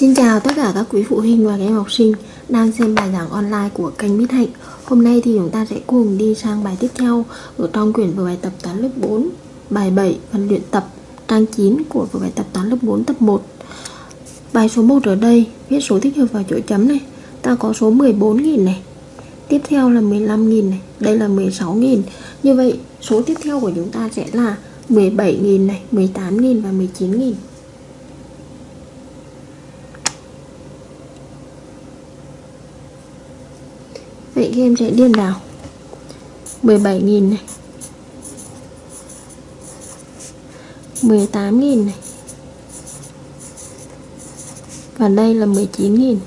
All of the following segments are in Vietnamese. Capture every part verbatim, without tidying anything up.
Xin chào tất cả các quý phụ huynh và các em học sinh đang xem bài giảng online của kênh Ms Hạnh. Hôm nay thì chúng ta sẽ cùng đi sang bài tiếp theo ở trong quyển vở bài tập toán lớp bốn, bài bảy, phần luyện tập trang chín của vở bài tập toán lớp bốn tập một. Bài số một ở đây, viết số thích hợp vào chỗ chấm này. Ta có số mười bốn nghìn này. Tiếp theo là mười lăm nghìn này, đây là mười sáu nghìn. Như vậy, số tiếp theo của chúng ta sẽ là mười bảy nghìn này, mười tám nghìn và mười chín nghìn. Vậy các em sẽ điền vào mười bảy nghìn này, mười tám nghìn này, và đây là mười chín nghìn.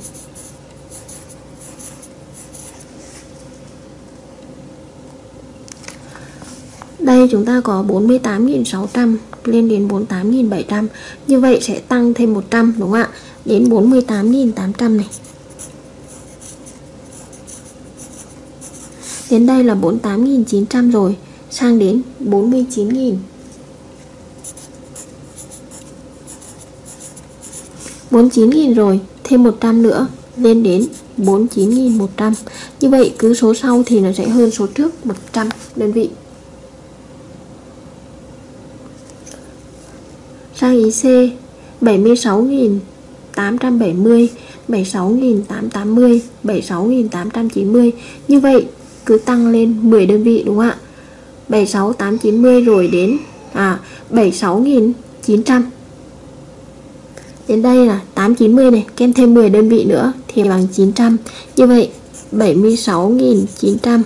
Đây chúng ta có bốn mươi tám nghìn sáu trăm lên đến bốn mươi tám nghìn bảy trăm. Như vậy sẽ tăng thêm một trăm, đúng không ạ? Đến bốn mươi tám nghìn tám trăm này. Đến đây là bốn mươi tám nghìn chín trăm rồi, sang đến bốn mươi chín nghìn. bốn mươi chín nghìn rồi, thêm một trăm nữa, lên đến bốn mươi chín nghìn một trăm. Như vậy cứ số sau thì nó sẽ hơn số trước một trăm đơn vị. Sang ý C, bảy mươi sáu nghìn tám trăm bảy mươi, bảy mươi sáu nghìn tám trăm tám mươi, bảy mươi sáu nghìn tám trăm chín mươi. Như vậy cứ tăng lên mười đơn vị, đúng không ạ? bảy mươi sáu nghìn tám trăm chín mươi rồi đến à, bảy mươi sáu nghìn chín trăm. Đến đây là tám trăm chín mươi này, kèm thêm mười đơn vị nữa thì bằng chín trăm. Như vậy bảy mươi sáu nghìn chín trăm.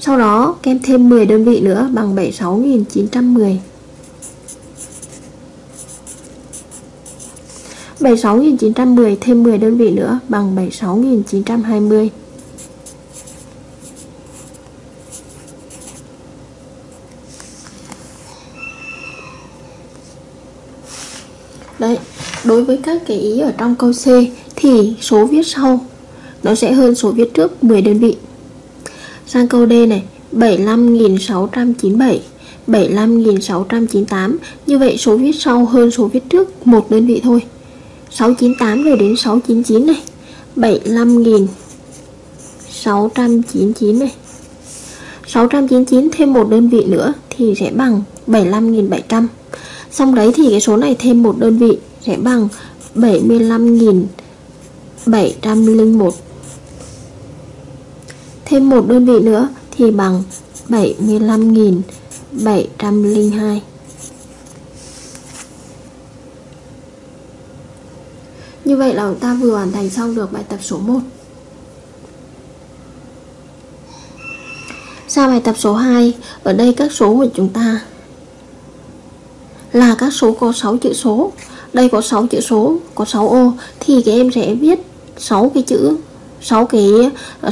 Sau đó kèm thêm mười đơn vị nữa bằng bảy mươi sáu nghìn chín trăm mười. bảy mươi sáu nghìn chín trăm mười thêm mười đơn vị nữa bằng bảy mươi sáu nghìn chín trăm hai mươi. Đấy, đối với các cái ý ở trong câu C thì số viết sau nó sẽ hơn số viết trước mười đơn vị. Sang câu D này, bảy mươi lăm nghìn sáu trăm chín mươi bảy, bảy mươi lăm nghìn sáu trăm chín mươi tám. Như vậy số viết sau hơn số viết trước một đơn vị thôi. sáu trăm chín mươi tám rồi đến sáu trăm chín mươi chín này, bảy mươi lăm nghìn sáu trăm chín mươi chín này. sáu trăm chín mươi chín thêm một đơn vị nữa thì sẽ bằng bảy mươi lăm nghìn bảy trăm. Xong đấy thì cái số này thêm một đơn vị sẽ bằng bảy mươi lăm nghìn bảy trăm lẻ một. Thêm một đơn vị nữa thì bằng bảy mươi lăm nghìn bảy trăm lẻ hai. Như vậy là chúng ta vừa hoàn thành xong được bài tập số một. Sang bài tập số hai, ở đây các số của chúng ta là các số có sáu chữ số. Đây có sáu chữ số, có sáu ô, thì các em sẽ viết sáu cái chữ, sáu cái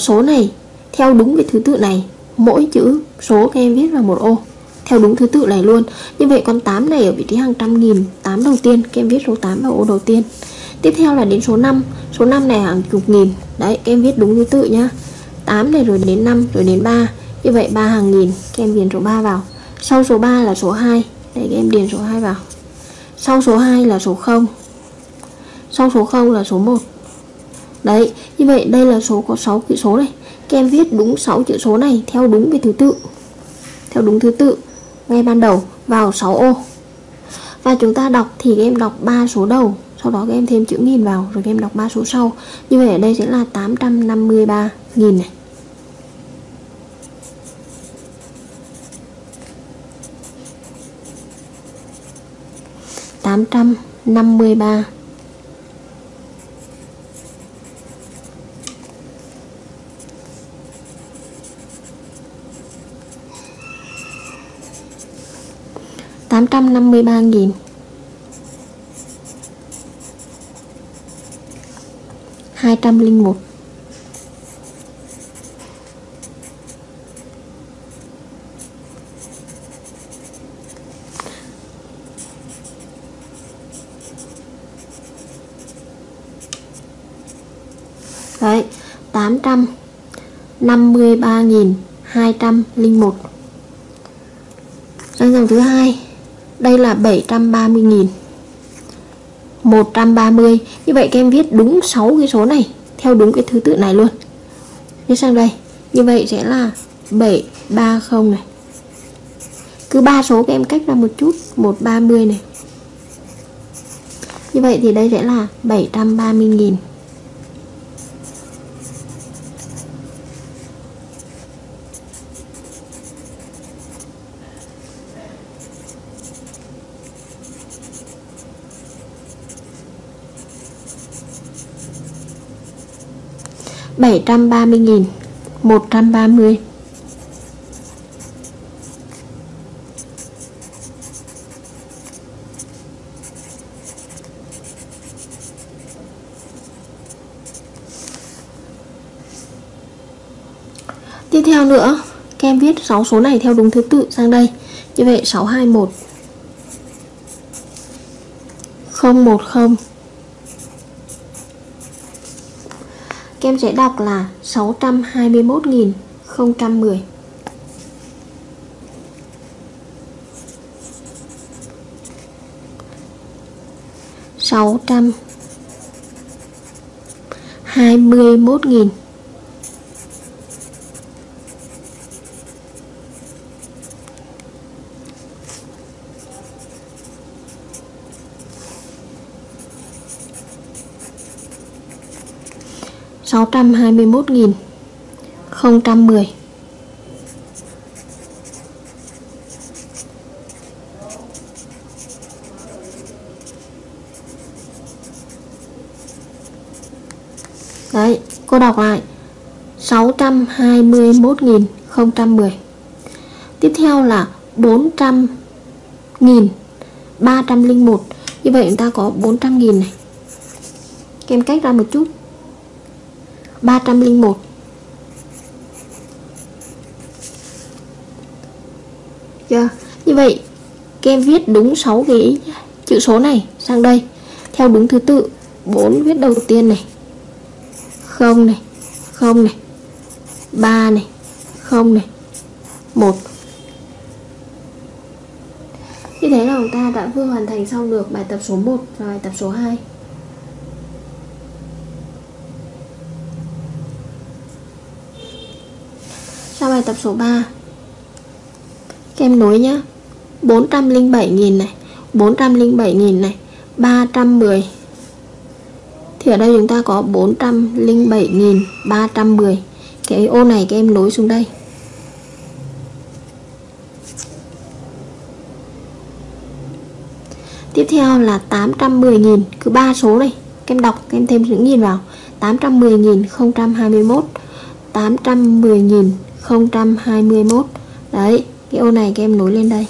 số này theo đúng cái thứ tự này. Mỗi chữ số các em viết vào một ô theo đúng thứ tự này luôn. Như vậy con tám này ở vị trí hàng trăm nghìn, tám đầu tiên, các em viết số tám vào ô đầu tiên. Tiếp theo là đến số năm, số năm này hàng chục nghìn. Đấy, các em viết đúng thứ tự nhá. tám này rồi đến năm, rồi đến ba. Như vậy ba hàng nghìn, các em điền số ba vào. Sau số ba là số hai. Đấy, các em điền số hai vào. Sau số hai là số không. Sau số không là số một. Đấy, như vậy đây là số có sáu chữ số này. Các em viết đúng sáu chữ số này theo đúng cái thứ tự. Theo đúng thứ tự ngay ban đầu vào sáu ô. Và chúng ta đọc thì các em đọc ba số đầu, sau đó các em thêm chữ nghìn vào, rồi các em đọc ba số sau. Như vậy ở đây sẽ là tám trăm năm mươi ba nghìn này. tám trăm năm mươi ba. tám trăm năm mươi ba nghìn. hai trăm lẻ một. Đấy, tám trăm năm mươi ba nghìn hai trăm lẻ một. Sang dòng thứ hai, đây là bảy trăm ba mươi nghìn. một trăm ba mươi. Như vậy các em viết đúng sáu cái số này theo đúng cái thứ tự này luôn. Đi sang đây. Như vậy sẽ là bảy ba mươi này. Cứ ba số các em cách ra một chút, một trăm ba mươi này. Như vậy thì đây sẽ là bảy trăm ba mươi nghìn. bảy trăm ba mươi nghìn, một trăm ba mươi. Tiếp theo nữa, các em viết sáu số này theo đúng thứ tự sang đây. Như vậy sáu hai một, không một không. Các em sẽ đọc là sáu trăm hai mươi mốt nghìn không trăm mười. sáu trăm hai mươi mốt nghìn. sáu trăm hai mươi mốt nghìn không trăm mười. Đấy, cô đọc lại sáu trăm hai mươi mốt nghìn không trăm mười. Tiếp theo là bốn trăm nghìn ba trăm lẻ một. Như vậy chúng ta có bốn trăm nghìn này. Các em cách ra một chút, ba trăm lẻ một. Chưa? Như vậy các em viết đúng sáu cái chữ số này sang đây theo đúng thứ tự. Bốn viết đầu tiên này, không này, không này, ba này, không này, một. Như thế là chúng ta đã vừa hoàn thành xong được bài tập số một và bài tập số hai. Bài tập số ba, các em nối nhá, bốn trăm lẻ bảy nghìn này, bốn trăm lẻ bảy nghìn này, ba trăm mười. Thì ở đây chúng ta có bốn trăm lẻ bảy nghìn ba trăm mười. Cái ô này các em nối xuống đây. Tiếp theo là tám trăm mười nghìn, cứ ba số này, các em đọc, các em thêm những nghìn vào. Tám trăm mười nghìn không trăm hai mươi mốt, tám trăm mười nghìn không trăm hai mươi mốt. Đấy, cái ô này các em nối lên đây.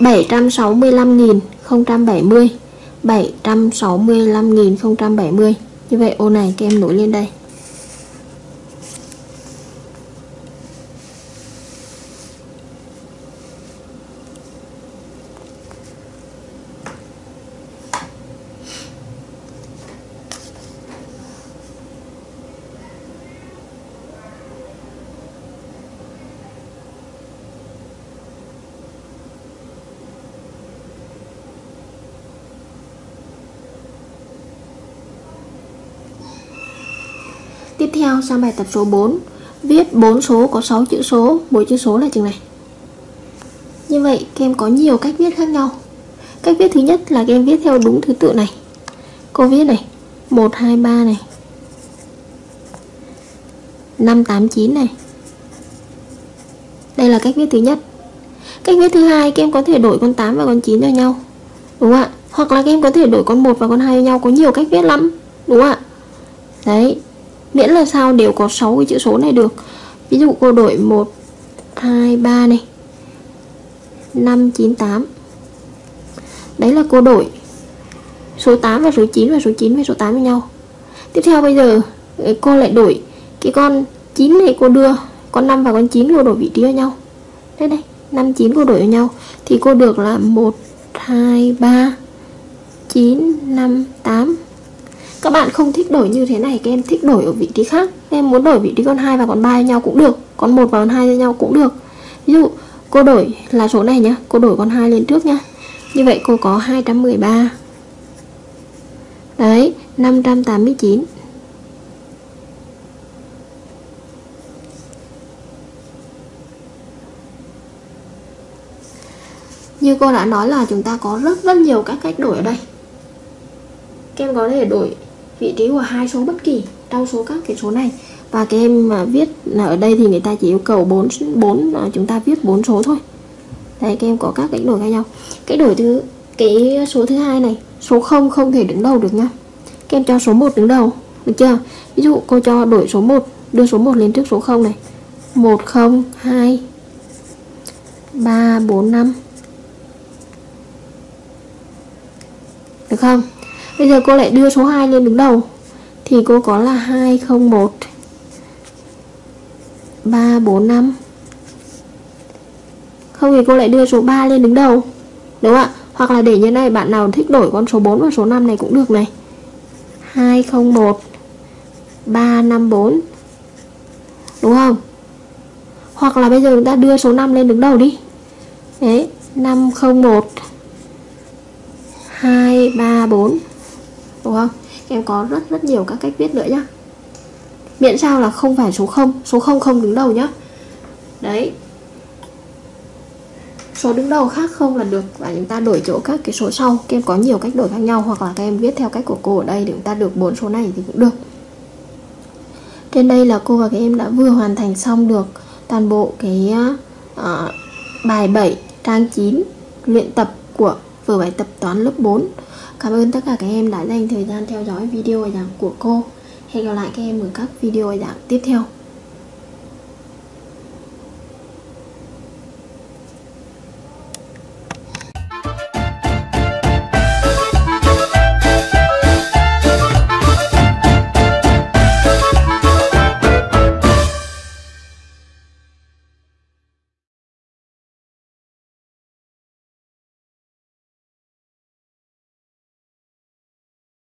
bảy trăm sáu mươi lăm nghìn không trăm bảy mươi, bảy trăm sáu mươi lăm nghìn không trăm bảy mươi. Như vậy ô này các em nối lên đây. Tiếp theo sang bài tập số bốn, viết bốn số có sáu chữ số, mỗi chữ số là chừng này. Như vậy các em có nhiều cách viết khác nhau. Cách viết thứ nhất là các em viết theo đúng thứ tự này. Cô viết này, một hai ba này, năm tám chín này. Đây là cách viết thứ nhất. Cách viết thứ hai, các em có thể đổi con tám và con chín cho nhau, đúng không ạ? Hoặc là các em có thể đổi con một và con hai cho nhau, có nhiều cách viết lắm, đúng không ạ? Đấy, miễn là sao đều có sáu cái chữ số này được. Ví dụ cô đổi một hai ba này, năm chín tám. Đấy là cô đổi số tám và số chín và số chín và số tám với nhau. Tiếp theo bây giờ cô lại đổi cái con chín này, cô đưa con năm và con chín cô đổi vị trí với nhau. Đây đây, năm chín cô đổi với nhau thì cô được là một hai ba chín năm tám. Các bạn không thích đổi như thế này, các em thích đổi ở vị trí khác. Các em muốn đổi vị trí con hai và con ba với nhau cũng được, con một và con hai với nhau cũng được. Ví dụ cô đổi là số này nhá, cô đổi con hai lên trước nhá. Như vậy cô có hai trăm mười ba. Đấy, năm trăm tám mươi chín. Như cô đã nói là chúng ta có rất rất nhiều các cách đổi ở đây. Các em có thể đổi vị trí của hai số bất kỳ trong số các cái số này. Và các em viết ở đây thì người ta chỉ yêu cầu bốn, bốn, chúng ta viết bốn số thôi. Đây, các em có các cách đổi khác nhau. Cách đổi thứ cái số thứ hai này, số không không thể đứng đầu được nha. Các em cho số một đứng đầu, được chưa? Ví dụ cô cho đổi số một, đưa số một lên trước số không này. một không hai ba bốn năm. Được không? Bây giờ cô lại đưa số hai lên đứng đầu thì cô có là hai không một ba bốn năm. Không thì cô lại đưa số ba lên đứng đầu. Đúng không ạ? Hoặc là để như này, bạn nào thích đổi con số bốn và số năm này cũng được này. hai không một ba năm bốn. Đúng không? Hoặc là bây giờ chúng ta đưa số năm lên đứng đầu đi. Đấy, năm không một hai ba bốn. Đúng không? Em có rất rất nhiều các cách viết nữa nhá. Miễn sao là không phải số không, số không không đứng đầu nhá. Đấy. Số đứng đầu khác không là được, và chúng ta đổi chỗ các cái số sau. Các em có nhiều cách đổi khác nhau, hoặc là các em viết theo cách của cô ở đây để chúng ta được bốn số này thì cũng được. Trên đây là cô và các em đã vừa hoàn thành xong được toàn bộ cái uh, bài bảy trang chín luyện tập của vừa bài tập toán lớp bốn. Cảm ơn tất cả các em đã dành thời gian theo dõi video giảng của cô. Hẹn gặp lại các em ở các video giảng tiếp theo.